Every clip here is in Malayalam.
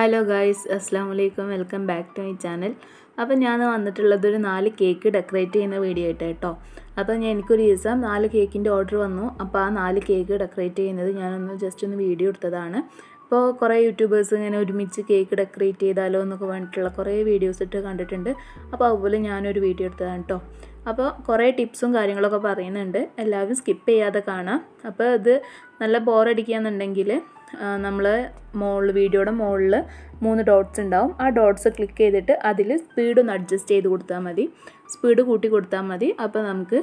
ഹലോ ഗൈസ്, അസ്സാം വലൈക്കും. Welcome back to my channel. അപ്പോൾ ഞാൻ വന്നിട്ടുള്ളത് ഒരു 4 കേക്ക് ഡെക്കറേറ്റ് ചെയ്യുന്ന വീഡിയോ ആയിട്ട് കേട്ടോ. അപ്പോൾ എനിക്കൊരു ദിവസം 4 കേക്കിൻ്റെ ഓർഡർ വന്നു. അപ്പോൾ ആ 4 കേക്ക് ഡെക്കറേറ്റ് ചെയ്യുന്നത് ഞാനൊന്ന് ജസ്റ്റ് ഒന്ന് വീഡിയോ എടുത്തതാണ്. അപ്പോൾ കുറേ യൂട്യൂബേഴ്സ് ഇങ്ങനെ ഒരുമിച്ച് കേക്ക് ഡെക്കറേറ്റ് ചെയ്താലോ എന്നൊക്കെ പറഞ്ഞിട്ടുള്ള കുറേ വീഡിയോസ് ഇട്ട് കണ്ടിട്ടുണ്ട്. അപ്പോൾ അതുപോലെ ഞാനൊരു വീഡിയോ എടുത്തതാണ് കേട്ടോ. അപ്പോൾ കുറേ ടിപ്സും കാര്യങ്ങളൊക്കെ പറയുന്നുണ്ട്, എല്ലാവരും സ്കിപ്പ് ചെയ്യാതെ കാണാം. അപ്പോൾ ഇത് നല്ല ബോറടിക്കുകയെന്നുണ്ടെങ്കിൽ നമ്മൾ വീഡിയോയുടെ മുകളിൽ 3 ഡോട്ട്സ് ഉണ്ടാവും. ആ ഡോട്ട്സ് ക്ലിക്ക് ചെയ്തിട്ട് അതിൽ സ്പീഡ് ഒന്ന് അഡ്ജസ്റ്റ് ചെയ്ത് കൊടുത്താൽ മതി, സ്പീഡ് കൂട്ടി കൊടുത്താൽ മതി. അപ്പോൾ നമുക്ക്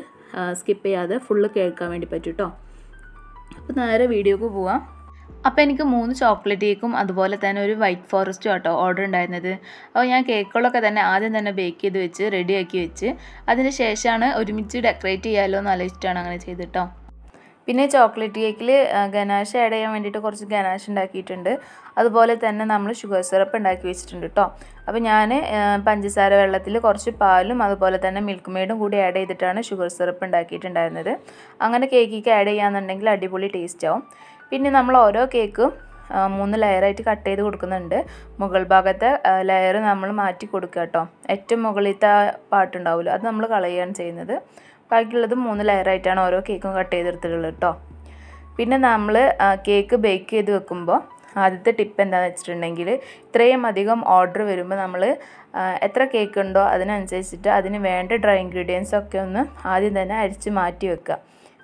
സ്കിപ്പ് ചെയ്യാതെ ഫുള്ള് കേൾക്കാൻ വേണ്ടി പറ്റും കേട്ടോ. അപ്പോൾ നേരെ വീഡിയോക്ക് പോവാം. അപ്പോൾ എനിക്ക് 3 ചോക്ലേറ്റ് കേക്കും അതുപോലെ തന്നെ ഒരു വൈറ്റ് ഫോറസ്റ്റും ആട്ടോ ഓർഡർ ഉണ്ടായിരുന്നത്. അപ്പോൾ ഞാൻ കേക്കുകളൊക്കെ തന്നെ ആദ്യം തന്നെ ബേക്ക് ചെയ്ത് വെച്ച് റെഡിയാക്കി വെച്ച് അതിന് ശേഷമാണ് ഒരുമിച്ച് ഡെക്കറേറ്റ് ചെയ്യാമല്ലോ എന്ന് ആലോചിച്ചിട്ടാണ് അങ്ങനെ ചെയ്തിട്ടോ. പിന്നെ ചോക്ലേറ്റ് കേക്കിൽ ഗനാഷ ആഡ് ചെയ്യാൻ വേണ്ടിയിട്ട് കുറച്ച് ഗനാഷ ഉണ്ടാക്കിയിട്ടുണ്ട്. അതുപോലെ തന്നെ നമ്മൾ ഷുഗർ സിറപ്പ് ഉണ്ടാക്കി വെച്ചിട്ടുണ്ട് കേട്ടോ. അപ്പോൾ ഞാൻ പഞ്ചസാര വെള്ളത്തിൽ കുറച്ച് പാലും അതുപോലെ തന്നെ മിൽക്ക് മെയ്ഡും കൂടി ആഡ് ചെയ്തിട്ടാണ് ഷുഗർ സിറപ്പ് ഉണ്ടാക്കിയിട്ടുണ്ടായിരുന്നത്. അങ്ങനെ കേക്കിക്ക് ആഡ് ചെയ്യാന്നുണ്ടെങ്കിൽ അടിപൊളി ടേസ്റ്റ് ആവും. പിന്നെ നമ്മൾ ഓരോ കേക്കും 3 ലെയറായിട്ട് കട്ട് ചെയ്ത് കൊടുക്കുന്നുണ്ട്. മുകൾ ഭാഗത്തെ ലെയർ നമ്മൾ മാറ്റി കൊടുക്കുക കേട്ടോ. ഏറ്റവും മുകളിലത്തെ പാട്ടുണ്ടാവുമല്ലോ, അത് നമ്മൾ കളയുകയാണ് ചെയ്യുന്നത്. ബാക്കിയുള്ളത് 3 ലെയറായിട്ടാണ് ഓരോ കേക്കും കട്ട് ചെയ്തെടുത്തിട്ടുള്ളത് കേട്ടോ. പിന്നെ നമ്മൾ കേക്ക് ബേക്ക് ചെയ്ത് വെക്കുമ്പോൾ ആദ്യത്തെ ടിപ്പ് എന്താണെന്ന് വെച്ചിട്ടുണ്ടെങ്കിൽ, ഇത്രയും അധികം ഓർഡർ വരുമ്പോൾ നമ്മൾ എത്ര കേക്ക് ഉണ്ടോ അതിനനുസരിച്ചിട്ട് അതിന് വേണ്ട ഡ്രൈ ഇൻഗ്രീഡിയൻസ് ഒക്കെ ഒന്ന് ആദ്യം തന്നെ അരിച്ച് മാറ്റി വെക്കുക.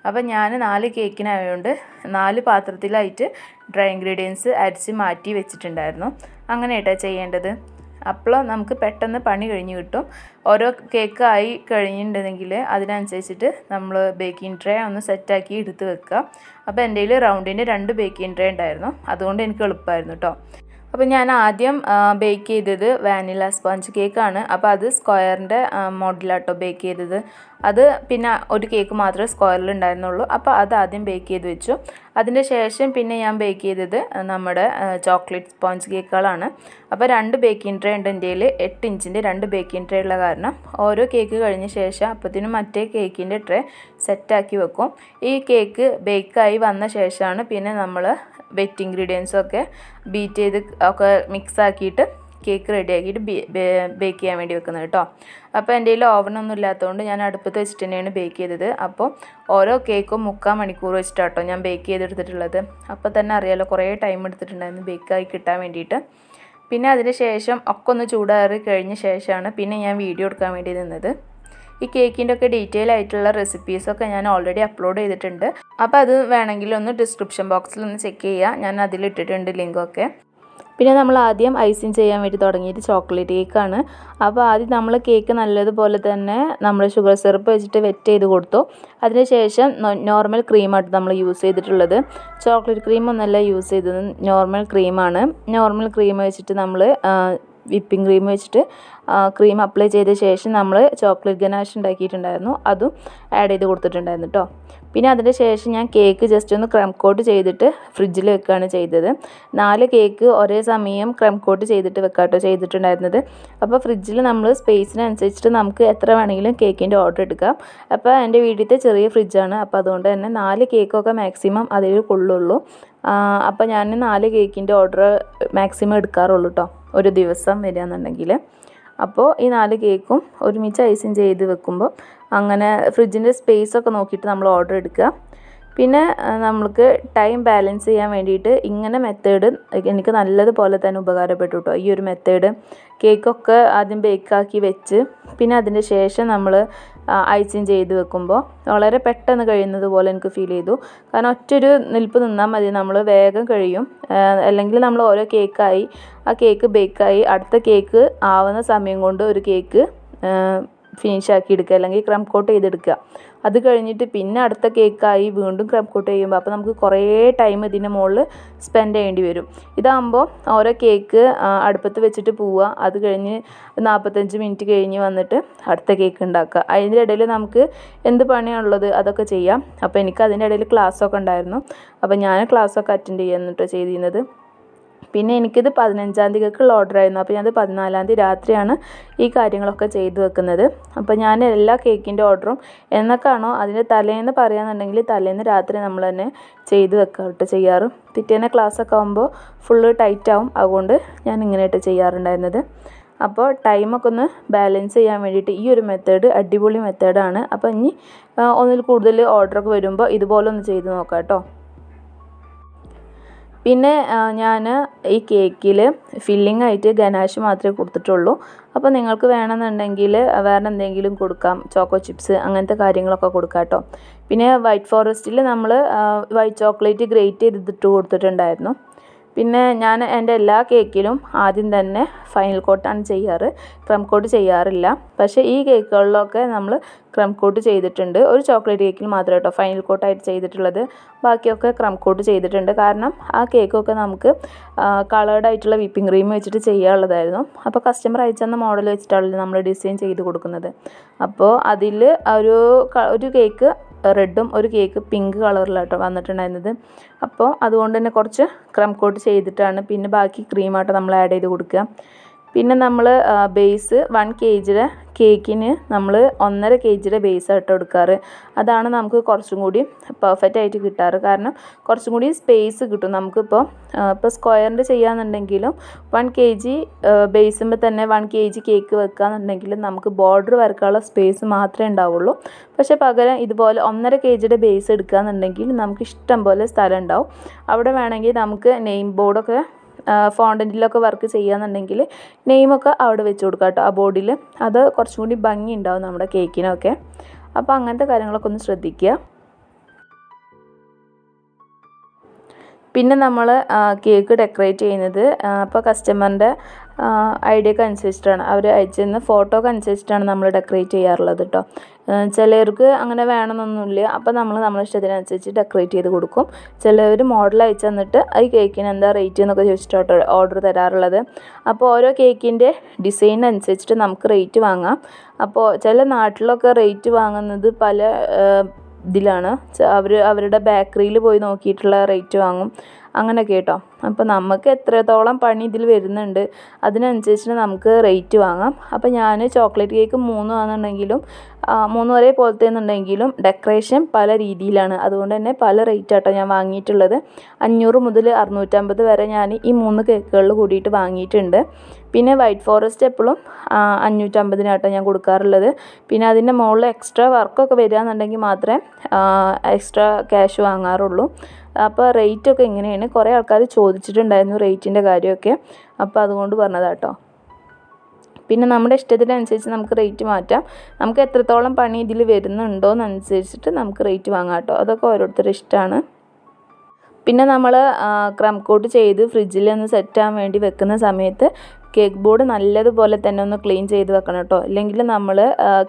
അപ്പോൾ ഞാൻ 4 കേക്കിനായതുകൊണ്ട് 4 പാത്രത്തിലായിട്ട് ഡ്രൈ ഇൻഗ്രീഡിയൻസ് അരിച്ച് മാറ്റി വെച്ചിട്ടുണ്ടായിരുന്നു. അങ്ങനെയായിട്ടാണ് ചെയ്യേണ്ടത്. അപ്പോൾ നമുക്ക് പെട്ടെന്ന് പണി കഴിഞ്ഞ് കിട്ടും. ഓരോ കേക്ക് ആയി കഴിഞ്ഞിട്ടുണ്ടെങ്കിൽ അതിനനുസരിച്ചിട്ട് നമ്മൾ ബേക്കിംഗ് ട്രേ ഒന്ന് സെറ്റാക്കി എടുത്ത് വെക്കുക. അപ്പോൾ എൻ്റെ കയ്യിൽ റൗണ്ടിൻ്റെ 2 ബേക്കിംഗ് ട്രേ ഉണ്ടായിരുന്നു, അതുകൊണ്ട് എനിക്ക് എളുപ്പമായിരുന്നു കേട്ടോ. അപ്പോൾ ഞാൻ ആദ്യം ബേക്ക് ചെയ്തത് വാനില സ്പോഞ്ച് കേക്കാണ്. അപ്പോൾ അത് സ്ക്വയറിൻ്റെ മോഡലാട്ടോ ബേക്ക് ചെയ്തത്. അത് പിന്നെ ഒരു കേക്ക് മാത്രമേ സ്ക്വയറിൽ ഉണ്ടായിരുന്നുള്ളൂ. അപ്പോൾ അത് ആദ്യം ബേക്ക് ചെയ്ത് വെച്ചു. അതിൻ്റെ ശേഷം പിന്നെ ഞാൻ ബേക്ക് ചെയ്തത് നമ്മുടെ ചോക്ലേറ്റ് സ്പോഞ്ച് കേക്കുകളാണ്. അപ്പോൾ 2 ബേക്കിംഗ് ട്രേ ഉണ്ട് എൻ്റെ കയ്യിൽ. 8 ഇഞ്ചിൻ്റെ 2 ബേക്കിംഗ് ട്രേ ഉള്ള കാരണം ഓരോ കേക്ക് കഴിഞ്ഞ ശേഷം അപ്പോഴത്തേനും മറ്റേ കേക്കിൻ്റെ ട്രേ സെറ്റാക്കി വെക്കും. ഈ കേക്ക് ബേക്കായി വന്ന ശേഷമാണ് പിന്നെ നമ്മൾ വെറ്റ് ഇൻഗ്രീഡിയൻസൊക്കെ ബീറ്റ് ചെയ്ത് ഒക്കെ മിക്സാക്കിയിട്ട് കേക്ക് റെഡിയാക്കിയിട്ട് ബേക്ക് ചെയ്യാൻ വേണ്ടി വെക്കുന്നത് കേട്ടോ. അപ്പോൾ എൻ്റെ കയ്യിൽ ഓവനൊന്നും ഇല്ലാത്തതുകൊണ്ട് ഞാൻ അടുപ്പത്ത് വെച്ചിട്ട് തന്നെയാണ് ബേക്ക് ചെയ്തത്. അപ്പോൾ ഓരോ കേക്കും 3/4 മണിക്കൂർ വെച്ചിട്ടാട്ടോ ഞാൻ ബേക്ക് ചെയ്തെടുത്തിട്ടുള്ളത്. അപ്പോൾ തന്നെ അറിയാമല്ലോ കുറേ ടൈം എടുത്തിട്ടുണ്ടായിരുന്നു ബേക്കായി കിട്ടാൻ വേണ്ടിയിട്ട്. പിന്നെ അതിന് ശേഷം ഒക്കെ ഒന്ന് ചൂടാറി കഴിഞ്ഞ ശേഷമാണ് പിന്നെ ഞാൻ വീഡിയോ എടുക്കാൻ വേണ്ടി നിന്നത്. ഈ കേക്കിൻ്റെ ഒക്കെ ഡീറ്റെയിൽ ആയിട്ടുള്ള റെസിപ്പീസൊക്കെ ഞാൻ ഓൾറെഡി അപ്ലോഡ് ചെയ്തിട്ടുണ്ട്. അപ്പോൾ അത് വേണമെങ്കിൽ ഒന്ന് ഡിസ്ക്രിപ്ഷൻ ബോക്സിൽ ഒന്ന് ചെക്ക് ചെയ്യുക, ഞാൻ അതിലിട്ടിട്ടുണ്ട് ലിങ്കൊക്കെ. പിന്നെ നമ്മൾ ആദ്യം ഐസിങ് ചെയ്യാൻ വേണ്ടി തുടങ്ങിയത് ചോക്ലേറ്റ് കേക്കാണ്. അപ്പോൾ ആദ്യം നമ്മൾ കേക്ക് നല്ലതുപോലെ തന്നെ നമ്മൾ ഷുഗർ സിറപ്പ് വെച്ചിട്ട് വെറ്റ് ചെയ്ത് കൊടുത്തു. അതിനുശേഷം നോർമൽ ക്രീമായിട്ട് നമ്മൾ യൂസ് ചെയ്തിട്ടുള്ളത്. ചോക്ലേറ്റ് ക്രീമൊന്നല്ല യൂസ് ചെയ്തത്, നോർമൽ ക്രീമാണ്. നോർമൽ ക്രീം വെച്ചിട്ട് നമ്മൾ വിപ്പിംഗ് ക്രീം വെച്ചിട്ട് ക്രീം അപ്ലൈ ചെയ്ത ശേഷം നമ്മൾ ചോക്ലേറ്റ് ഗനാഷ് ഉണ്ടാക്കിയിട്ടുണ്ടായിരുന്നു, അതും ആഡ് ചെയ്ത് കൊടുത്തിട്ടുണ്ടായിരുന്നു കേട്ടോ. പിന്നെ അതിന് ശേഷം ഞാൻ കേക്ക് ജസ്റ്റ് ഒന്ന് ക്രം കോട്ട് ചെയ്തിട്ട് ഫ്രിഡ്ജിൽ വെക്കുകയാണ് ചെയ്തത്. 4 കേക്ക് ഒരേ സമയം ക്രം കോട്ട് ചെയ്തിട്ട് വെക്കാട്ടോ ചെയ്തിട്ടുണ്ടായിരുന്നത്. അപ്പോൾ ഫ്രിഡ്ജിൽ നമ്മൾ സ്പേസിനനുസരിച്ചിട്ട് നമുക്ക് എത്ര വേണമെങ്കിലും കേക്കിൻ്റെ ഓർഡർ എടുക്കാം. അപ്പോൾ എൻ്റെ വീട്ടിലത്തെ ചെറിയ ഫ്രിഡ്ജാണ്, അപ്പോൾ അതുകൊണ്ട് തന്നെ 4 കേക്കൊക്കെ മാക്സിമം അതിൽ കൊള്ളുള്ളൂ. അപ്പോൾ ഞാൻ 4 കേക്കിൻ്റെ ഓർഡർ മാക്സിമം എടുക്കാറുള്ളൂ കേട്ടോ ഒരു ദിവസം വരികയെന്നുണ്ടെങ്കിൽ. അപ്പോൾ ഈ 4 കേക്കും ഒരുമിച്ച് ഐസിങ് ചെയ്ത് വെക്കുമ്പോൾ അങ്ങനെ ഫ്രിഡ്ജിൻ്റെ സ്പേസൊക്കെ നോക്കിയിട്ട് നമ്മൾ ഓർഡർ എടുക്കുക. പിന്നെ നമുക്ക് ടൈം ബാലൻസ് ചെയ്യാൻ വേണ്ടിയിട്ട് ഇങ്ങനെ മെത്തേഡ് എനിക്ക് നല്ലതുപോലെ തന്നെ ഉപകാരപ്പെട്ടു കേട്ടോ. ഈ ഒരു മെത്തേഡ് കേക്കൊക്കെ ആദ്യം ബേക്കാക്കി വെച്ച് പിന്നെ അതിൻ്റെ ശേഷം നമ്മൾ ഐസിങ് ചെയ്ത് വെക്കുമ്പോൾ വളരെ പെട്ടെന്ന് കഴിയുന്നത് പോലെ എനിക്ക് ഫീൽ ചെയ്തു. കാരണം ഒറ്റൊരു നിൽപ്പ് നിന്നാൽ മതി, നമ്മൾ വേഗം കഴിയും. അല്ലെങ്കിൽ നമ്മൾ ഓരോ കേക്കായി ആ കേക്ക് ബേക്കായി അടുത്ത കേക്ക് ആവുന്ന സമയം കൊണ്ട് ഒരു കേക്ക് ഫിനിഷാക്കി എടുക്കുക, അല്ലെങ്കിൽ ക്രം കോട്ട് ചെയ്തെടുക്കുക. അത് കഴിഞ്ഞിട്ട് പിന്നെ അടുത്ത കേക്കായി വീണ്ടും ക്രം കോട്ട് ചെയ്യുമ്പോൾ അപ്പോൾ നമുക്ക് കുറേ ടൈം ഇതിൻ്റെ മുകളിൽ സ്പെൻഡ് ചെയ്യേണ്ടി വരും. ഇതാകുമ്പോൾ ഓരോ കേക്ക് അടുപ്പത്ത് വെച്ചിട്ട് പോവുക, അത് കഴിഞ്ഞ് 45 മിനിറ്റ് കഴിഞ്ഞ് വന്നിട്ട് അടുത്ത കേക്ക് ഉണ്ടാക്കുക. അതിൻ്റെ ഇടയിൽ നമുക്ക് എന്ത് പണിയാണുള്ളത് അതൊക്കെ ചെയ്യാം. അപ്പോൾ എനിക്ക് അതിൻ്റെ ഇടയിൽ ക്ലാസ്സൊക്കെ ഉണ്ടായിരുന്നു. അപ്പോൾ ഞാൻ ക്ലാസ്സൊക്കെ അറ്റൻഡ് ചെയ്യാൻ എന്നിട്ട് ചെയ്തിരുന്നത്. പിന്നെ എനിക്കിത് 15-ാം തീയതിക്കുള്ള ഓർഡർ ആയിരുന്നു. അപ്പോൾ ഞാൻ 14-ാം തീയതി രാത്രിയാണ് ഈ കാര്യങ്ങളൊക്കെ ചെയ്തു വെക്കുന്നത്. അപ്പോൾ ഞാൻ എല്ലാ കേക്കിൻ്റെ ഓർഡറും എന്നൊക്കെയാണോ അതിൻ്റെ തലേന്ന് പറയാന്നുണ്ടെങ്കിൽ തലേന്ന് രാത്രി നമ്മൾ തന്നെ ചെയ്തു വെക്കാറുണ്ട് ചെയ്യാറ്. പിറ്റേന്ന് ക്ലാസ്സൊക്കെ ആകുമ്പോൾ ഫുള്ള് ടൈറ്റാവും, അതുകൊണ്ട് ഞാൻ ഇങ്ങനെയായിട്ട് ചെയ്യാറുണ്ടായിരുന്നത്. അപ്പോൾ ടൈമൊക്കെ ഒന്ന് ബാലൻസ് ചെയ്യാൻ വേണ്ടിയിട്ട് ഈ ഒരു മെത്തേഡ് അടിപൊളി മെത്തേഡാണ്. അപ്പോൾ ഇനി ഒന്നിൽ കൂടുതൽ ഓർഡറൊക്കെ വരുമ്പോൾ ഇതുപോലെ ഒന്ന് ചെയ്ത് നോക്കാം കേട്ടോ. പിന്നെ ഞാൻ ഈ കേക്കിൽ ഫില്ലിംഗ് ആയിട്ട് ഗനാഷ് മാത്രമേ കൊടുത്തിട്ടുള്ളൂ. അപ്പോൾ നിങ്ങൾക്ക് വേണമെന്നുണ്ടെങ്കിൽ വേറെ എന്തെങ്കിലും കൊടുക്കാം, ചോക്കോ ചിപ്സ് അങ്ങനത്തെ കാര്യങ്ങളൊക്കെ കൊടുക്കാം കേട്ടോ. പിന്നെ വൈറ്റ് ഫോറസ്റ്റിൽ നമ്മൾ വൈറ്റ് ചോക്ലേറ്റ് ഗ്രേറ്റ് ചെയ്തിട്ട് കൊടുത്തിട്ടുണ്ടായിരുന്നു. പിന്നെ ഞാൻ എൻ്റെ എല്ലാ കേക്കിലും ആദ്യം തന്നെ ഫൈനൽ കോട്ടാണ് ചെയ്യാറ്, ക്രം കോട്ട് ചെയ്യാറില്ല. പക്ഷേ ഈ കേക്കുകളിലൊക്കെ നമ്മൾ ക്രം കോട്ട് ചെയ്തിട്ടുണ്ട്. ഒരു ചോക്ലേറ്റ് കേക്കിൽ മാത്രമേ കേട്ടോ ഫൈനൽ കോട്ടായിട്ട് ചെയ്തിട്ടുള്ളത്, ബാക്കിയൊക്കെ ക്രം കോട്ട് ചെയ്തിട്ടുണ്ട്. കാരണം ആ കേക്കൊക്കെ നമുക്ക് കളേർഡ് ആയിട്ടുള്ള വിപ്പിംഗ് ക്രീം വെച്ചിട്ട് ചെയ്യാനുള്ളതായിരുന്നു. അപ്പോൾ കസ്റ്റമർ അയച്ചെന്ന മോഡൽ വെച്ചിട്ടാണല്ലോ നമ്മൾ ഡിസൈൻ ചെയ്ത് കൊടുക്കുന്നത്. അപ്പോൾ അതിൽ ഒരു കേക്ക് റെഡും ഒരു കേക്ക് പിങ്ക് കളറിലാട്ടോ വന്നിട്ടുണ്ടായിരുന്നത്. അപ്പോൾ അതുകൊണ്ട് തന്നെ കുറച്ച് ക്രം കോട്ട് ചെയ്തിട്ടാണ് പിന്നെ ബാക്കി ക്രീമാട്ടോ നമ്മൾ ആഡ് ചെയ്ത് കൊടുക്കുക. പിന്നെ നമ്മൾ ബേസ് 1 kg കേക്കിന് നമ്മൾ 1.5 kg ബേസായിട്ട് എടുക്കാറ്. അതാണ് നമുക്ക് കുറച്ചും കൂടി പെർഫെക്റ്റ് ആയിട്ട് കിട്ടാറ്. കാരണം കുറച്ചും കൂടി സ്പേസ് കിട്ടും നമുക്കിപ്പോൾ. ഇപ്പോൾ സ്ക്വയറിൻ്റെ ചെയ്യാന്നുണ്ടെങ്കിലും 1 kg ബേസുമ്പോൾ തന്നെ 1 kg കേക്ക് വെക്കുകയെന്നുണ്ടെങ്കിൽ നമുക്ക് ബോർഡർ വരക്കാനുള്ള സ്പേസ് മാത്രമേ ഉണ്ടാവുള്ളൂ. പക്ഷേ പകരം ഇതുപോലെ 1.5 kg ബേസ് എടുക്കുകയെന്നുണ്ടെങ്കിൽ നമുക്ക് ഇഷ്ടം പോലെ സ്ഥലം ഉണ്ടാവും. അവിടെ വേണമെങ്കിൽ നമുക്ക് നെയിം ബോർഡൊക്കെ ഫോണ്ടൻറ്റിലൊക്കെ വർക്ക് ചെയ്യുകയെന്നുണ്ടെങ്കിൽ നെയിമൊക്കെ അവിടെ വെച്ച് കൊടുക്കാം കേട്ടോ ആ ബോർഡിൽ. അത് കുറച്ചും കൂടി ഭംഗി ഉണ്ടാവും നമ്മുടെ കേക്കിനൊക്കെ. അപ്പോൾ അങ്ങനത്തെ കാര്യങ്ങളൊക്കെ ഒന്ന് ശ്രദ്ധിക്കുക. പിന്നെ നമ്മൾ കേക്ക് ഡെക്കറേറ്റ് ചെയ്യുന്നത് അപ്പോൾ കസ്റ്റമറിൻ്റെ ഐഡിയക്ക് അനുസരിച്ചിട്ടാണ്, അവർ അയച്ചിരുന്ന ഫോട്ടോക്ക് അനുസരിച്ചിട്ടാണ് നമ്മൾ ഡെക്കറേറ്റ് ചെയ്യാറുള്ളത് കേട്ടോ. ചിലർക്ക് അങ്ങനെ വേണമെന്നൊന്നുമില്ല, അപ്പോൾ നമ്മൾ നമ്മുടെ ഇഷ്ടത്തിനനുസരിച്ച് ഡെക്കറേറ്റ് ചെയ്ത് കൊടുക്കും. ചിലർ മോഡൽ അയച്ചു തന്നിട്ട് ഈ കേക്കിന് എന്താ റേറ്റ് എന്നൊക്കെ ചോദിച്ചിട്ട് ഓർഡർ തരാറുള്ളത്. അപ്പോൾ ഓരോ കേക്കിൻ്റെ ഡിസൈനനുസരിച്ചിട്ട് നമുക്ക് റേറ്റ് വാങ്ങാം. അപ്പോൾ ചില നാട്ടിലൊക്കെ റേറ്റ് വാങ്ങുന്നത് പല ഇതിലാണ്, അവരുടെ ബേക്കറിയിൽ പോയി നോക്കിയിട്ടുള്ള റേറ്റ് വാങ്ങും അങ്ങനെ കേട്ടോ. അപ്പോൾ നമുക്ക് എത്രത്തോളം പണി ഇതിൽ വരുന്നുണ്ട് അതിനനുസരിച്ചിട്ട് നമുക്ക് റേറ്റ് വാങ്ങാം. അപ്പോൾ ഞാൻ ചോക്ലേറ്റ് കേക്ക് 3 ഒരേ പോലത്തെ എന്നുണ്ടെങ്കിലും ഡെക്കറേഷൻ പല രീതിയിലാണ്, അതുകൊണ്ട് തന്നെ പല റേറ്റ് ആട്ടോ ഞാൻ വാങ്ങിയിട്ടുള്ളത്. 500 മുതൽ 650 വരെ ഞാൻ ഈ 3 കേക്കുകളിൽ കൂടിയിട്ട് വാങ്ങിയിട്ടുണ്ട്. പിന്നെ വൈറ്റ് ഫോറസ്റ്റ് എപ്പോഴും 550 ഞാൻ കൊടുക്കാറുള്ളത്. പിന്നെ അതിൻ്റെ മുകളിൽ എക്സ്ട്രാ വർക്കൊക്കെ വരികയെന്നുണ്ടെങ്കിൽ മാത്രമേ എക്സ്ട്രാ ക്യാഷ് വാങ്ങാറുള്ളൂ. അപ്പോൾ റേറ്റൊക്കെ ഇങ്ങനെയാണ്. കുറേ ആൾക്കാർ ചോദിച്ചിട്ടുണ്ടായിരുന്നു റേറ്റിൻ്റെ കാര്യമൊക്കെ, അപ്പോൾ അതുകൊണ്ട് പറഞ്ഞതാട്ടോ. പിന്നെ നമ്മുടെ ഇഷ്ടത്തിനനുസരിച്ച് നമുക്ക് റേറ്റ് മാറ്റാം. നമുക്ക് എത്രത്തോളം പണി ഇതിൽ വരുന്നുണ്ടോയെന്നനുസരിച്ചിട്ട് നമുക്ക് റേറ്റ് വാങ്ങാം കേട്ടോ. അതൊക്കെ ഓരോരുത്തരുടെ ഇഷ്ടമാണ്. പിന്നെ നമ്മൾ ക്രം കോട്ട് ചെയ്ത് ഫ്രിഡ്ജിൽ ഒന്ന് സെറ്റാൻ വേണ്ടി വെക്കുന്ന സമയത്ത് കേക്ക് ബോർഡ് നല്ലതുപോലെ തന്നെ ഒന്ന് ക്ലീൻ ചെയ്ത് വെക്കണം കേട്ടോ. ഇല്ലെങ്കിൽ നമ്മൾ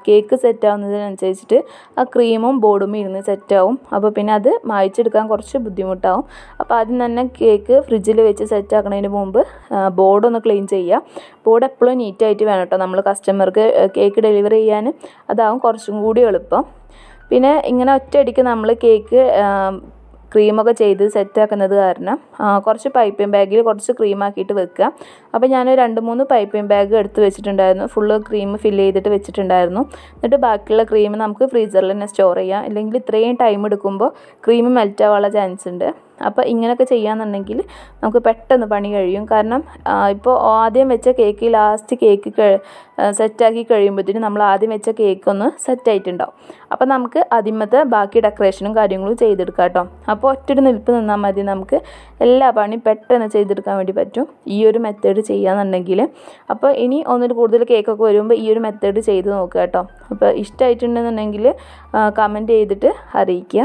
കേക്ക് സെറ്റാവുന്നതിനനുസരിച്ചിട്ട് ആ ക്രീമും ബോർഡും ഇരുന്ന് സെറ്റാവും. അപ്പോൾ പിന്നെ അത് മായ്ച്ചെടുക്കാൻ കുറച്ച് ബുദ്ധിമുട്ടാവും. അപ്പോൾ ആദ്യം തന്നെ കേക്ക് ഫ്രിഡ്ജിൽ വെച്ച് സെറ്റാക്കുന്നതിന് മുമ്പ് ബോർഡൊന്ന് ക്ലീൻ ചെയ്യുക. ബോർഡ് എപ്പോഴും നീറ്റായിട്ട് വേണം കേട്ടോ നമ്മൾ കസ്റ്റമർക്ക് കേക്ക് ഡെലിവറി ചെയ്യാൻ, അതാവും കുറച്ചും കൂടി എളുപ്പം. പിന്നെ ഇങ്ങനെ ഒറ്റയടിക്ക് നമ്മൾ കേക്ക് ക്രീമൊക്കെ ചെയ്ത് സെറ്റാക്കുന്നത് കാരണം കുറച്ച് പൈപ്പിംഗ് ബാഗിൽ കുറച്ച് ക്രീമാക്കിയിട്ട് വെക്കുക. അപ്പോൾ ഞാൻ 2-3 പൈപ്പിംഗ് ബാഗ് എടുത്ത് വെച്ചിട്ടുണ്ടായിരുന്നു, ഫുള്ള് ക്രീം ഫില്ല് ചെയ്തിട്ട് വെച്ചിട്ടുണ്ടായിരുന്നു. എന്നിട്ട് ബാക്കിയുള്ള ക്രീം നമുക്ക് ഫ്രീസറിൽ തന്നെ സ്റ്റോർ ചെയ്യാം. ഇല്ലെങ്കിൽ ഇത്രയും ടൈം എടുക്കുമ്പോൾ ക്രീം മെൽറ്റാവാനുള്ള ചാൻസ് ഉണ്ട്. അപ്പോൾ ഇങ്ങനെയൊക്കെ ചെയ്യാന്നുണ്ടെങ്കിൽ നമുക്ക് പെട്ടെന്ന് പണി കഴിയും. കാരണം ഇപ്പോൾ ആദ്യം വെച്ച കേക്ക് ലാസ്റ്റ് കേക്ക് സെറ്റാക്കി കഴിയുമ്പോഴത്തേനും നമ്മൾ ആദ്യം വെച്ച കേക്ക് ഒന്ന് സെറ്റായിട്ടുണ്ടാവും. അപ്പോൾ നമുക്ക് ആദ്യമത്തെ ബാക്കി ഡെക്കറേഷനും കാര്യങ്ങളും ചെയ്തെടുക്കാം കേട്ടോ. അപ്പോൾ ഒറ്റൊരു നിൽപ്പ് നിന്നാൽ മതി, നമുക്ക് എല്ലാ പണിയും പെട്ടെന്ന് ചെയ്തെടുക്കാൻ വേണ്ടി പറ്റും ഈ ഒരു മെത്തേഡ് ചെയ്യാന്നുണ്ടെങ്കിൽ. അപ്പോൾ ഇനി ഒന്നിൽ കൂടുതൽ കേക്കൊക്കെ വരുമ്പോൾ ഈ ഒരു മെത്തേഡ് ചെയ്ത് നോക്കുക കേട്ടോ. അപ്പോൾ ഇഷ്ടമായിട്ടുണ്ടെന്നുണ്ടെങ്കിൽ കമൻറ്റ് ചെയ്തിട്ട് അറിയിക്കുക.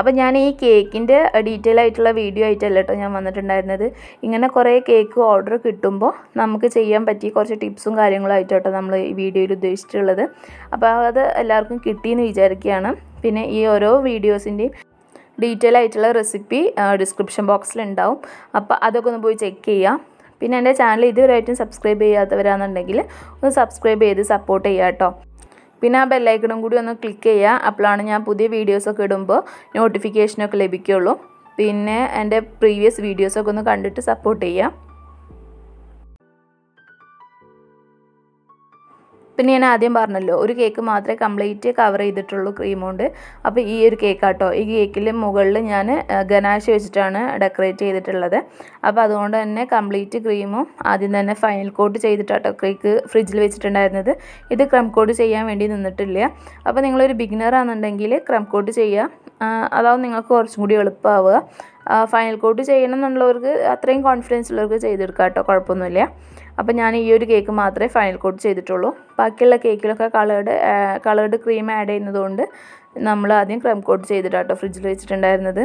അപ്പോൾ ഞാൻ ഈ കേക്കിൻ്റെ ഡീറ്റെയിൽ ആയിട്ടുള്ള വീഡിയോ ആയിട്ടല്ല കേട്ടോ ഞാൻ വന്നിട്ടുണ്ടായിരുന്നത്. ഇങ്ങനെ കുറേ കേക്ക് ഓർഡർ കിട്ടുമ്പോൾ നമുക്ക് ചെയ്യാൻ പറ്റിയ കുറച്ച് ടിപ്സും കാര്യങ്ങളും ആയിട്ടോ നമ്മൾ ഈ വീഡിയോയിൽ ഉദ്ദേശിച്ചിട്ടുള്ളത്. അപ്പോൾ അത് എല്ലാവർക്കും കിട്ടിയെന്ന് വിചാരിക്കുകയാണ്. പിന്നെ ഈ ഓരോ വീഡിയോസിൻ്റെയും ഡീറ്റെയിൽ ആയിട്ടുള്ള റെസിപ്പി ഡിസ്ക്രിപ്ഷൻ ബോക്സിലുണ്ടാവും. അപ്പോൾ അതൊക്കെ ഒന്ന് പോയി ചെക്ക് ചെയ്യാം. പിന്നെ എൻ്റെ ചാനൽ ഇതുവരെയായിട്ടും സബ്സ്ക്രൈബ് ചെയ്യാത്തവരാണെന്നുണ്ടെങ്കിൽ ഒന്ന് സബ്സ്ക്രൈബ് ചെയ്ത് സപ്പോർട്ട് ചെയ്യാം കേട്ടോ. പിന്നെ ആ ബെൽ ഐക്കണും കൂടി ഒന്ന് ക്ലിക്ക് ചെയ്യുക. അപ്പോഴാണ് ഞാൻ പുതിയ വീഡിയോസൊക്കെ ഇടുമ്പോൾ നോട്ടിഫിക്കേഷനൊക്കെ ലഭിക്കുകയുള്ളൂ. പിന്നെ എൻ്റെ പ്രീവിയസ് വീഡിയോസൊക്കെ ഒന്ന് കണ്ടിട്ട് സപ്പോർട്ട് ചെയ്യാം. പിന്നെ ഞാൻ ആദ്യം പറഞ്ഞല്ലോ ഒരു കേക്ക് മാത്രമേ കംപ്ലീറ്റ് കവർ ചെയ്തിട്ടുള്ളൂ ക്രീം കൊണ്ട്. അപ്പോൾ ഈ ഒരു കേക്കാട്ടോ, ഈ കേക്കിൽ മുകളിൽ ഞാൻ ഗനാഷ് വെച്ചിട്ടാണ് ഡെക്കറേറ്റ് ചെയ്തിട്ടുള്ളത്. അപ്പോൾ അതുകൊണ്ട് തന്നെ കംപ്ലീറ്റ് ക്രീമും ആദ്യം തന്നെ ഫൈനൽ കോട്ട് ചെയ്തിട്ടാട്ടോ കേക്ക് ഫ്രിഡ്ജിൽ വെച്ചിട്ടുണ്ടായിരുന്നത്. ഇത് ക്രം കോട്ട് ചെയ്യാൻ വേണ്ടി നിന്നിട്ടില്ല. അപ്പോൾ നിങ്ങളൊരു ബിഗിനറാണെന്നുണ്ടെങ്കിൽ ക്രം കോട്ട് ചെയ്യുക, അതാവും നിങ്ങൾക്ക് കുറച്ചും കൂടി എളുപ്പമാവുക. ഫൈനൽ കോട്ട് ചെയ്യണം എന്നുള്ളവർക്ക്, അത്രയും കോൺഫിഡൻസ് ഉള്ളവർക്ക് ചെയ്തെടുക്കാം കേട്ടോ, കുഴപ്പമൊന്നുമില്ല. അപ്പോൾ ഞാൻ ഈ ഒരു കേക്ക് മാത്രമേ ഫൈനൽ കോട്ട് ചെയ്തിട്ടുള്ളൂ. ബാക്കിയുള്ള കേക്കിലൊക്കെ കളേർഡ് ക്രീം ആഡ് ചെയ്യുന്നതുകൊണ്ട് നമ്മൾ ആദ്യം ക്രീം കോട്ട് ചെയ്തിട്ടാട്ടോ ഫ്രിഡ്ജിൽ വെച്ചിട്ടുണ്ടായിരുന്നത്.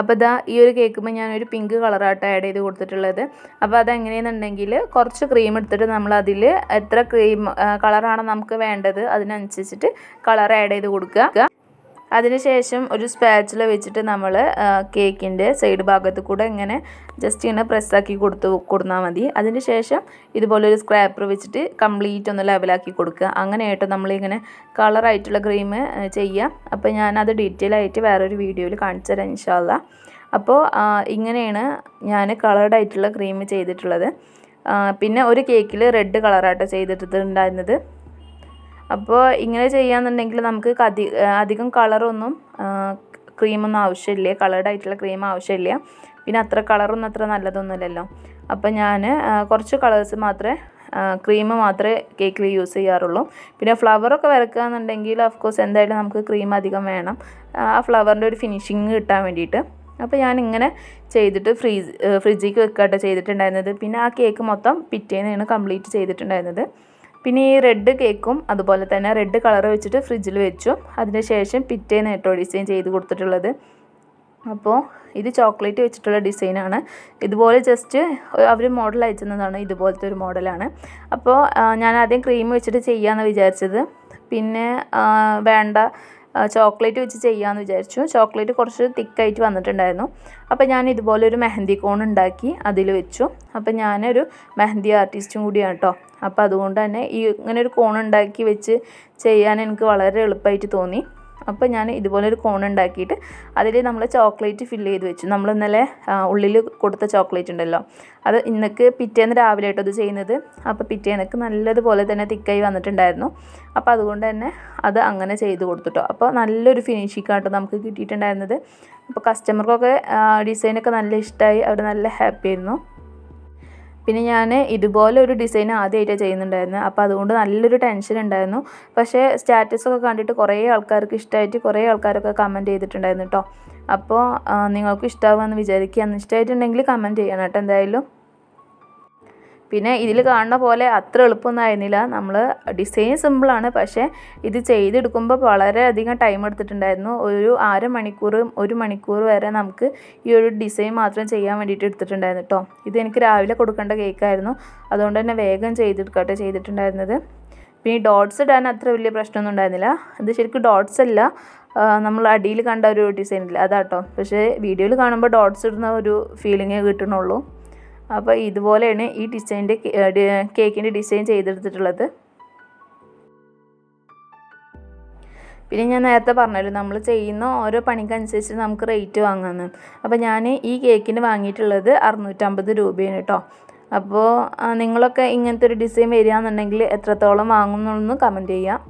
അപ്പോൾ ഇതാ ഈ ഒരു കേൾക്കുമ്പോൾ ഞാനൊരു പിങ്ക് കളറായിട്ട് ആഡ് ചെയ്ത് കൊടുത്തിട്ടുള്ളത്. അപ്പോൾ അതെങ്ങനെയെന്നുണ്ടെങ്കിൽ കുറച്ച് ക്രീം എടുത്തിട്ട് നമ്മൾ അതിൽ എത്ര ക്രീം കളറാണ് നമുക്ക് വേണ്ടത് അതിനനുസരിച്ചിട്ട് കളർ ആഡ് ചെയ്ത് കൊടുക്കുക. അതിനുശേഷം ഒരു സ്പാച്ചില വെച്ചിട്ട് നമ്മൾ കേക്കിൻ്റെ സൈഡ് ഭാഗത്ത് കൂടെ ഇങ്ങനെ ജസ്റ്റ് ഇങ്ങനെ പ്രസ്സാക്കി കൊടുത്താൽ മതി. അതിനുശേഷം ഇതുപോലൊരു സ്ക്രാപ്പർ വെച്ചിട്ട് കംപ്ലീറ്റ് ഒന്ന് ലെവലാക്കി കൊടുക്കുക. അങ്ങനെയായിട്ട് നമ്മളിങ്ങനെ കളറായിട്ടുള്ള ക്രീം ചെയ്യുക. അപ്പോൾ ഞാനത് ഡീറ്റെയിൽ ആയിട്ട് വേറൊരു വീഡിയോയിൽ കാണിച്ചു തരാം ഇൻഷാ അല്ലാഹ്. അപ്പോൾ ഇങ്ങനെയാണ് ഞാൻ കളർഡായിട്ടുള്ള ക്രീം ചെയ്തിട്ടുള്ളത്. പിന്നെ ഒരു കേക്കിൽ റെഡ് കളറായിട്ടോ ചെയ്തിട്ടുണ്ടായിരുന്നത്. അപ്പോൾ ഇങ്ങനെ ചെയ്യാന്നുണ്ടെങ്കിൽ നമുക്ക് അധികം കളറൊന്നും ക്രീമൊന്നും ആവശ്യമില്ല, കളർഡായിട്ടുള്ള ക്രീം ആവശ്യമില്ല. പിന്നെ അത്ര കളറൊന്നും അത്ര നല്ലതൊന്നുമില്ലല്ലോ. അപ്പോൾ ഞാൻ കുറച്ച് കളേഴ്സ് മാത്രമേ, ക്രീം മാത്രമേ കേക്കിൽ യൂസ് ചെയ്യാറുള്ളൂ. പിന്നെ ഫ്ലവറൊക്കെ വരയ്ക്കുക എന്നുണ്ടെങ്കിൽ ഓഫ്കോഴ്സ് എന്തായാലും നമുക്ക് ക്രീം അധികം വേണം, ആ ഫ്ലവറിൻ്റെ ഒരു ഫിനിഷിങ് കിട്ടാൻ വേണ്ടിയിട്ട്. അപ്പോൾ ഞാനിങ്ങനെ ചെയ്തിട്ട് ഫ്രിഡ്ജിലേക്ക് വെക്കാട്ടോ ചെയ്തിട്ടുണ്ടായിരുന്നത്. പിന്നെ ആ കേക്ക് മൊത്തം പിറ്റേന്നാണ് കംപ്ലീറ്റ് ചെയ്തിട്ടുണ്ടായിരുന്നത്. പിന്നെ ഈ റെഡ് കേക്കും അതുപോലെ തന്നെ റെഡ് കളർ വെച്ചിട്ട് ഫ്രിഡ്ജിൽ വെച്ചു. അതിനുശേഷം പിറ്റേന്ന് കേട്ടോ ഡിസൈൻ ചെയ്ത് കൊടുത്തിട്ടുള്ളത്. അപ്പോൾ ഇത് ചോക്ലേറ്റ് വെച്ചിട്ടുള്ള ഡിസൈനാണ്. ഇതുപോലെ ജസ്റ്റ് അവർ മോഡൽ അയച്ചതാണ്, ഇതുപോലത്തെ ഒരു മോഡലാണ്. അപ്പോൾ ഞാൻ ആദ്യം ക്രീം വെച്ചിട്ട് ചെയ്യാമെന്ന് വിചാരിച്ചത്, പിന്നെ വേണ്ട ചോക്ലേറ്റ് വെച്ച് ചെയ്യാമെന്ന് വിചാരിച്ചു. ചോക്ലേറ്റ് കുറച്ച് തിക്കായിട്ട് വന്നിട്ടുണ്ടായിരുന്നു. അപ്പോൾ ഞാൻ ഇതുപോലൊരു മെഹന്തി കോൺ ഉണ്ടാക്കി അതിൽ വെച്ചു. അപ്പോൾ ഞാനൊരു മെഹന്തി ആർട്ടിസ്റ്റും കൂടിയാണ് കേട്ടോ. അപ്പോൾ അതുകൊണ്ട് തന്നെ ഈ ഇങ്ങനൊരു കോൺ ഉണ്ടാക്കി വെച്ച് ചെയ്യാൻ എനിക്ക് വളരെ എളുപ്പമായിട്ട് തോന്നി. അപ്പോൾ ഞാൻ ഇതുപോലൊരു കോൺ ഉണ്ടാക്കിയിട്ട് അതിൽ നമ്മൾ ചോക്ലേറ്റ് ഫില്ല് ചെയ്ത് വെച്ചു. നമ്മൾ ഇന്നലെ ഉള്ളിൽ കൊടുത്ത ചോക്ലേറ്റ് ഉണ്ടല്ലോ, അത് ഇന്നക്ക് പിറ്റേന്ന് രാവിലെ ആയിട്ടോ അത് ചെയ്യുന്നത്. അപ്പോൾ പിറ്റേന്നൊക്കെ നല്ലതുപോലെ തന്നെ തിക്കായി വന്നിട്ടുണ്ടായിരുന്നു. അപ്പോൾ അതുകൊണ്ട് തന്നെ അത് അങ്ങനെ ചെയ്ത് കൊടുത്തിട്ടോ. അപ്പോൾ നല്ലൊരു ഫിനിഷിംഗ് ആട്ടോ നമുക്ക് കിട്ടിയിട്ടുണ്ടായിരുന്നത്. അപ്പോൾ കസ്റ്റമർക്കൊക്കെ ഡിസൈനൊക്കെ നല്ല ഇഷ്ടമായി, അവിടെ നല്ല ഹാപ്പി ആയിരുന്നു. പിന്നെ ഞാൻ ഇതുപോലെ ഒരു ഡിസൈൻ ആദ്യമായിട്ടാണ് ചെയ്യുന്നുണ്ടായിരുന്നു. അപ്പോൾ അതുകൊണ്ട് നല്ലൊരു ടെൻഷൻ ഉണ്ടായിരുന്നു. പക്ഷേ സ്റ്റാറ്റസൊക്കെ കണ്ടിട്ട് കുറേ ആൾക്കാർക്ക് ഇഷ്ടമായിട്ട് കുറേ ആൾക്കാരൊക്കെ കമൻറ്റ് ചെയ്തിട്ടുണ്ടായിരുന്നു കേട്ടോ. അപ്പോൾ നിങ്ങൾക്ക് ഇഷ്ടമാവുമെന്ന് വിചാരിക്കുക. അന്ന് ഇഷ്ടമായിട്ടുണ്ടെങ്കിൽ കമൻറ്റ് ചെയ്യണം കേട്ടോ എന്തായാലും. പിന്നെ ഇതിൽ കാണുന്ന പോലെ അത്ര എളുപ്പമൊന്നും ആയിരുന്നില്ല. നമ്മൾ ഡിസൈൻ സിമ്പിളാണ്, പക്ഷേ ഇത് ചെയ്തെടുക്കുമ്പോൾ വളരെയധികം ടൈം എടുത്തിട്ടുണ്ടായിരുന്നു. ഒരു അരമണിക്കൂറും 1 മണിക്കൂർ വരെ നമുക്ക് ഈ ഒരു ഡിസൈൻ മാത്രം ചെയ്യാൻ വേണ്ടിയിട്ട് എടുത്തിട്ടുണ്ടായിരുന്നു കേട്ടോ. ഇതെനിക്ക് രാവിലെ കൊടുക്കേണ്ട കേക്കായിരുന്നു, അതുകൊണ്ട് തന്നെ വേഗം ചെയ്തെടുക്കട്ടെ ചെയ്തിട്ടുണ്ടായിരുന്നത്. പിന്നെ ഡോട്ട്സ് ഇടാൻ അത്ര വലിയ പ്രശ്നമൊന്നും ഉണ്ടായിരുന്നില്ല. ഇത് ശരിക്കും ഡോട്ട്സ് അല്ല, നമ്മൾ അടിയിൽ കണ്ട ഒരു ഡിസൈൻ ഇല്ല, അതാട്ടോ. പക്ഷേ വീഡിയോയിൽ കാണുമ്പോൾ ഡോട്ട്സ് ഇടുന്ന ഒരു ഫീലിംഗേ കിട്ടണുള്ളൂ. അപ്പോൾ ഇതുപോലെയാണ് ഈ കേക്കിൻ്റെ ഡിസൈൻ ചെയ്തെടുത്തിട്ടുള്ളത്. പിന്നെ ഞാൻ നേരത്തെ പറഞ്ഞല്ലോ, നമ്മൾ ചെയ്യുന്ന ഓരോ പണിക്കനുസരിച്ച് നമുക്ക് റേറ്റ് വാങ്ങാമെന്ന്. അപ്പോൾ ഞാൻ ഈ കേക്കിന് വാങ്ങിയിട്ടുള്ളത് 650 രൂപയാണ് കേട്ടോ. അപ്പോൾ നിങ്ങളൊക്കെ ഇങ്ങനത്തെ ഒരു ഡിസൈൻ വരികയെന്നുണ്ടെങ്കിൽ എത്രത്തോളം വാങ്ങുന്നുള്ളൂ കമൻറ്റ് ചെയ്യാം.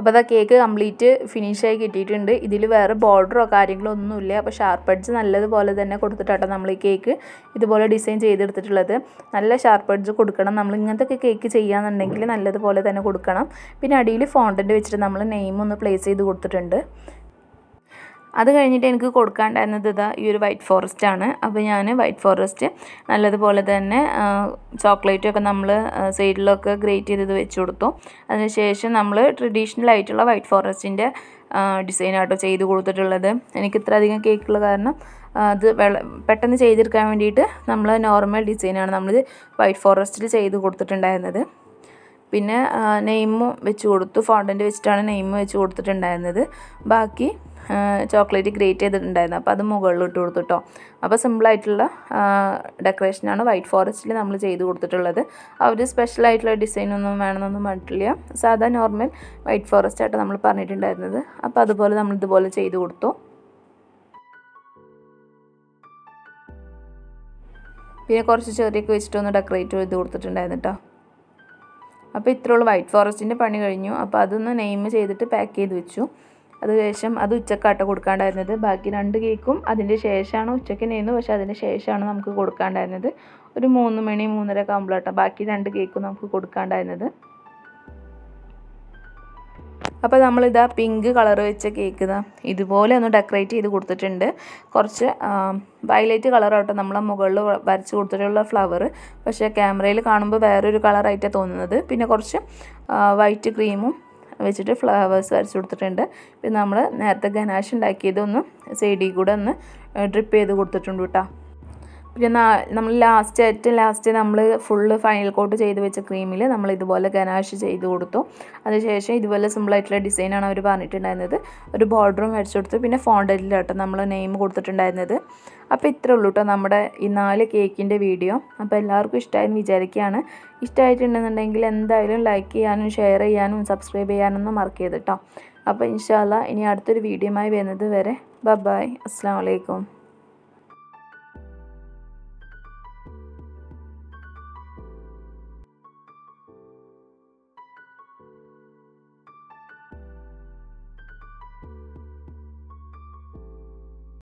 അപ്പോൾ ദാ കേക്ക് കംപ്ലീറ്റ് ഫിനിഷായി കിട്ടിയിട്ടുണ്ട്. ഇതിൽ വേറെ ബോർഡറോ കാര്യങ്ങളോ ഒന്നുമില്ല. അപ്പോൾ ഷാർപ്പ് എഡ്ജ് നല്ലതുപോലെ തന്നെ കൊടുത്തിട്ടാണ് നമ്മൾ ഈ കേക്ക് ഇതുപോലെ ഡിസൈൻ ചെയ്തെടുത്തിട്ടുള്ളത്. നല്ല ഷാർപ്പ് എഡ്ജ് കൊടുക്കണം. നമ്മൾ ഇങ്ങനത്തെ കേക്ക് ചെയ്യാന്നുണ്ടെങ്കിൽ നല്ലതുപോലെ തന്നെ കൊടുക്കണം. പിന്നെ അടിയിൽ ഫോണ്ടൻ്റ് വെച്ചിട്ട് നമ്മൾ നെയിം ഒന്ന് പ്ലേസ് ചെയ്ത് കൊടുത്തിട്ടുണ്ട്. അത് കഴിഞ്ഞിട്ട് എനിക്ക് കൊടുക്കാണ്ടായിരുന്നത് ഇതാ ഈ ഒരു വൈറ്റ് ഫോറസ്റ്റ് ആണ്. അപ്പോൾ ഞാൻ വൈറ്റ് ഫോറസ്റ്റ് നല്ലതുപോലെ തന്നെ ചോക്ലേറ്റൊക്കെ നമ്മൾ സൈഡിലൊക്കെ ഗ്രേറ്റ് ചെയ്തത് വെച്ച് കൊടുത്തു. അതിനുശേഷം നമ്മൾ ട്രഡീഷണൽ ആയിട്ടുള്ള വൈറ്റ് ഫോറസ്റ്റിൻ്റെ ഡിസൈനായിട്ടോ ചെയ്ത് കൊടുത്തിട്ടുള്ളത്. എനിക്ക് ഇത്ര അധികം കേക്കുള്ള കാരണം അത് പെട്ടെന്ന് ചെയ്തെടുക്കാൻ വേണ്ടിയിട്ട് നമ്മൾ നോർമൽ ഡിസൈനാണ് നമ്മൾ വൈറ്റ് ഫോറസ്റ്റിൽ ചെയ്ത് കൊടുത്തിട്ടുണ്ടായിരുന്നത്. പിന്നെ നെയിമും വെച്ച് കൊടുത്തു. ഫോണ്ടൻ്റ് വെച്ചിട്ടാണ് നെയിം വെച്ച് കൊടുത്തിട്ടുണ്ടായിരുന്നത്. ബാക്കി ചോക്ലേറ്റ് ഗ്രേറ്റ് ചെയ്തിട്ടുണ്ടായിരുന്നു. അപ്പോൾ അത് മുകളിൽ ഇട്ട് കൊടുത്തു കേട്ടോ. അപ്പോൾ സിമ്പിളായിട്ടുള്ള ഡെക്കറേഷനാണ് വൈറ്റ് ഫോറസ്റ്റിൽ നമ്മൾ ചെയ്ത് കൊടുത്തിട്ടുള്ളത്. അവർ സ്പെഷ്യലായിട്ടുള്ള ഡിസൈനൊന്നും വേണമെന്നൊന്നും പറഞ്ഞിട്ടില്ല. സാധാ നോർമൽ വൈറ്റ് ഫോറസ്റ്റ് ആയിട്ട് നമ്മൾ പറഞ്ഞിട്ടുണ്ടായിരുന്നത്. അപ്പോൾ അതുപോലെ നമ്മൾ ഇതുപോലെ ചെയ്ത് കൊടുത്തു. പിന്നെ കുറച്ച് ചെറിയൊക്കെ വെച്ചിട്ടൊന്ന് ഡെക്കറേറ്റ് ചെയ്ത് കൊടുത്തിട്ടുണ്ടായിരുന്നു കേട്ടോ. അപ്പോൾ ഇത്രയുള്ള വൈറ്റ് ഫോറസ്റ്റിൻ്റെ പണി കഴിഞ്ഞു. അപ്പോൾ അതൊന്ന് നെയിം ചെയ്തിട്ട് പാക്ക് ചെയ്ത് വെച്ചു. അതിനുശേഷം അത് ഉച്ചക്കാട്ട കൊടുക്കാണ്ടായിരുന്നത്. ബാക്കി രണ്ട് കേക്കും അതിൻ്റെ ശേഷമാണ് ഉച്ചയ്ക്ക് നെയ്യുന്നു. പക്ഷേ അതിൻ്റെ ശേഷമാണ് നമുക്ക് കൊടുക്കാണ്ടായിരുന്നത്. ഒരു 3 മണി 3:30 ഒക്കെ ആകുമ്പോഴാട്ടോ ബാക്കി രണ്ട് കേക്കും നമുക്ക് കൊടുക്കാണ്ടായിരുന്നത്. അപ്പോൾ നമ്മളിതാ പിങ്ക് കളർ വെച്ച കേക്ക് ഇതാ ഇതുപോലെ ഒന്ന് ഡെക്കറേറ്റ് ചെയ്ത് കൊടുത്തിട്ടുണ്ട്. കുറച്ച് വയലറ്റ് കളറാട്ടോ നമ്മൾ മുകളിൽ വരച്ച് കൊടുത്തിട്ടുള്ള ഫ്ലവർ. പക്ഷേ ക്യാമറയിൽ കാണുമ്പോൾ വേറൊരു കളറായിട്ടാണ് തോന്നുന്നത്. പിന്നെ കുറച്ച് വൈറ്റ് ക്രീമും വെച്ചിട്ട് ഫ്ലവേഴ്സ് വരച്ച് കൊടുത്തിട്ടുണ്ട്. പിന്നെ നമ്മൾ നേരത്തെ ഗനാഷ് ഉണ്ടാക്കിയതൊന്ന് സൈഡിൽ കൂടെ ഒന്ന് ഡ്രിപ്പ് ചെയ്ത് കൊടുത്തിട്ടുണ്ട് കേട്ടോ. പിന്നെ നമ്മൾ ലാസ്റ്റ് നമ്മൾ ഫുള്ള് ഫൈനൽ കോട്ട് ചെയ്ത് വെച്ച ക്രീമിൽ നമ്മൾ ഇതുപോലെ ഗനാഷ് ചെയ്ത് കൊടുത്തു. അതിനുശേഷം ഇതുപോലെ സിമ്പിളായിട്ടുള്ള ഡിസൈനാണ് അവർ പറഞ്ഞിട്ടുണ്ടായിരുന്നത്. ഒരു ബോർഡറും വരച്ചു കൊടുത്തു. പിന്നെ ഫോണ്ടൻ്റിലാട്ടോ നമ്മൾ നെയിം കൊടുത്തിട്ടുണ്ടായിരുന്നത്. അപ്പോൾ ഇത്രേ ഉള്ളൂ കേട്ടോ നമ്മുടെ ഈ 4 കേക്കിൻ്റെ വീഡിയോ. അപ്പോൾ എല്ലാവർക്കും ഇഷ്ടമായെന്ന് വിചാരിക്കുകയാണ്. ഇഷ്ടമായിട്ടുണ്ടെന്നുണ്ടെങ്കിൽ എന്തായാലും ലൈക്ക് ചെയ്യാനും ഷെയർ ചെയ്യാനും സബ്സ്ക്രൈബ് ചെയ്യാനൊന്നും മറക്കരുത് കേട്ടോ. അപ്പോൾ ഇൻഷാ അല്ലാ ഇനി അടുത്തൊരു വീഡിയോയുമായി വരുന്നത് വരെ ബൈ. അസ്സലാമു അലൈക്കും.